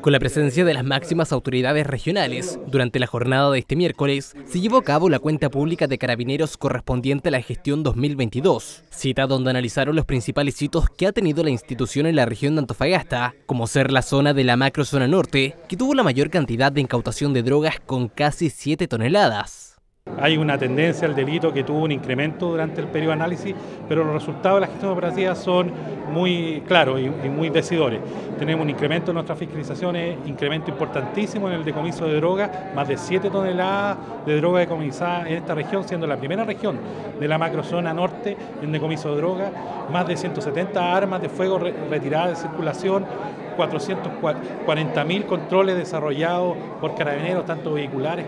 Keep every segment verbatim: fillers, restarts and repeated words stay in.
Con la presencia de las máximas autoridades regionales, durante la jornada de este miércoles se llevó a cabo la cuenta pública de Carabineros correspondiente a la gestión dos mil veintidós, cita donde analizaron los principales hitos que ha tenido la institución en la región de Antofagasta, como ser la zona de la macrozona norte, que tuvo la mayor cantidad de incautación de drogas con casi siete toneladas. Hay una tendencia al delito que tuvo un incremento durante el periodo de análisis, pero los resultados de la gestión operativa son muy claros y, y muy decidores. Tenemos un incremento en nuestras fiscalizaciones, incremento importantísimo en el decomiso de drogas, más de siete toneladas de droga decomisada en esta región, siendo la primera región de la macrozona norte en decomiso de drogas, más de ciento setenta armas de fuego re retiradas de circulación, cuatrocientos cuarenta mil controles desarrollados por carabineros, tanto vehiculares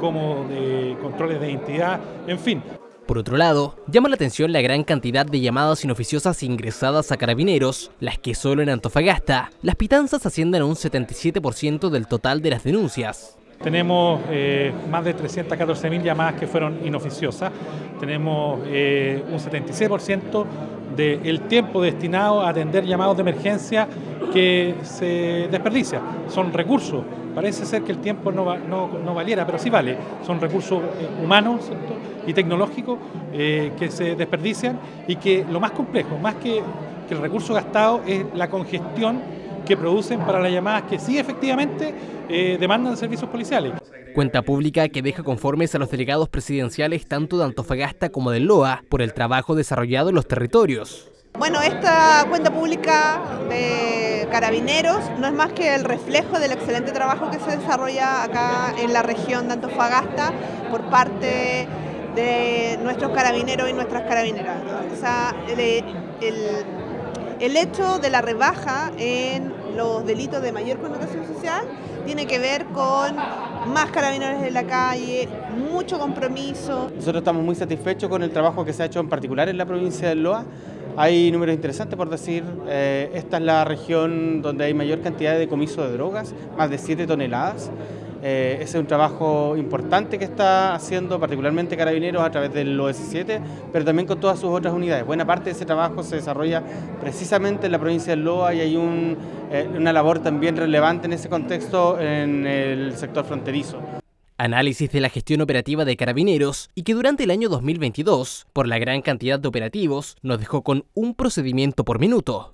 como de controles de identidad, en fin. Por otro lado, llama la atención la gran cantidad de llamadas inoficiosas ingresadas a Carabineros, las que solo en Antofagasta, las pitanzas ascienden a un setenta y siete por ciento del total de las denuncias. Tenemos eh, más de trescientas catorce mil llamadas que fueron inoficiosas, tenemos eh, un setenta y seis por ciento del tiempo destinado a atender llamados de emergencia que se desperdicia, son recursos. Parece ser que el tiempo no, va, no, no valiera, pero sí vale. Son recursos humanos, ¿cierto?, y tecnológicos eh, que se desperdician y que lo más complejo, más que, que el recurso gastado, es la congestión que producen para las llamadas que sí efectivamente eh, demandan servicios policiales. Cuenta pública que deja conformes a los delegados presidenciales tanto de Antofagasta como del L O A por el trabajo desarrollado en los territorios. Bueno, esta cuenta pública de Carabineros no es más que el reflejo del excelente trabajo que se desarrolla acá en la región de Antofagasta por parte de nuestros carabineros y nuestras carabineras. O sea, el, el, el hecho de la rebaja en los delitos de mayor connotación social tiene que ver con más carabineros en la calle, mucho compromiso. Nosotros estamos muy satisfechos con el trabajo que se ha hecho en particular en la provincia de L O A. Hay números interesantes por decir, eh, esta es la región donde hay mayor cantidad de decomiso de drogas, más de siete toneladas. Eh, ese es un trabajo importante que está haciendo particularmente Carabineros a través del O S siete, pero también con todas sus otras unidades. Buena parte de ese trabajo se desarrolla precisamente en la provincia de L O A y hay un, eh, una labor también relevante en ese contexto en el sector fronterizo. Análisis de la gestión operativa de Carabineros y que durante el año dos mil veintidós, por la gran cantidad de operativos, nos dejó con un procedimiento por minuto.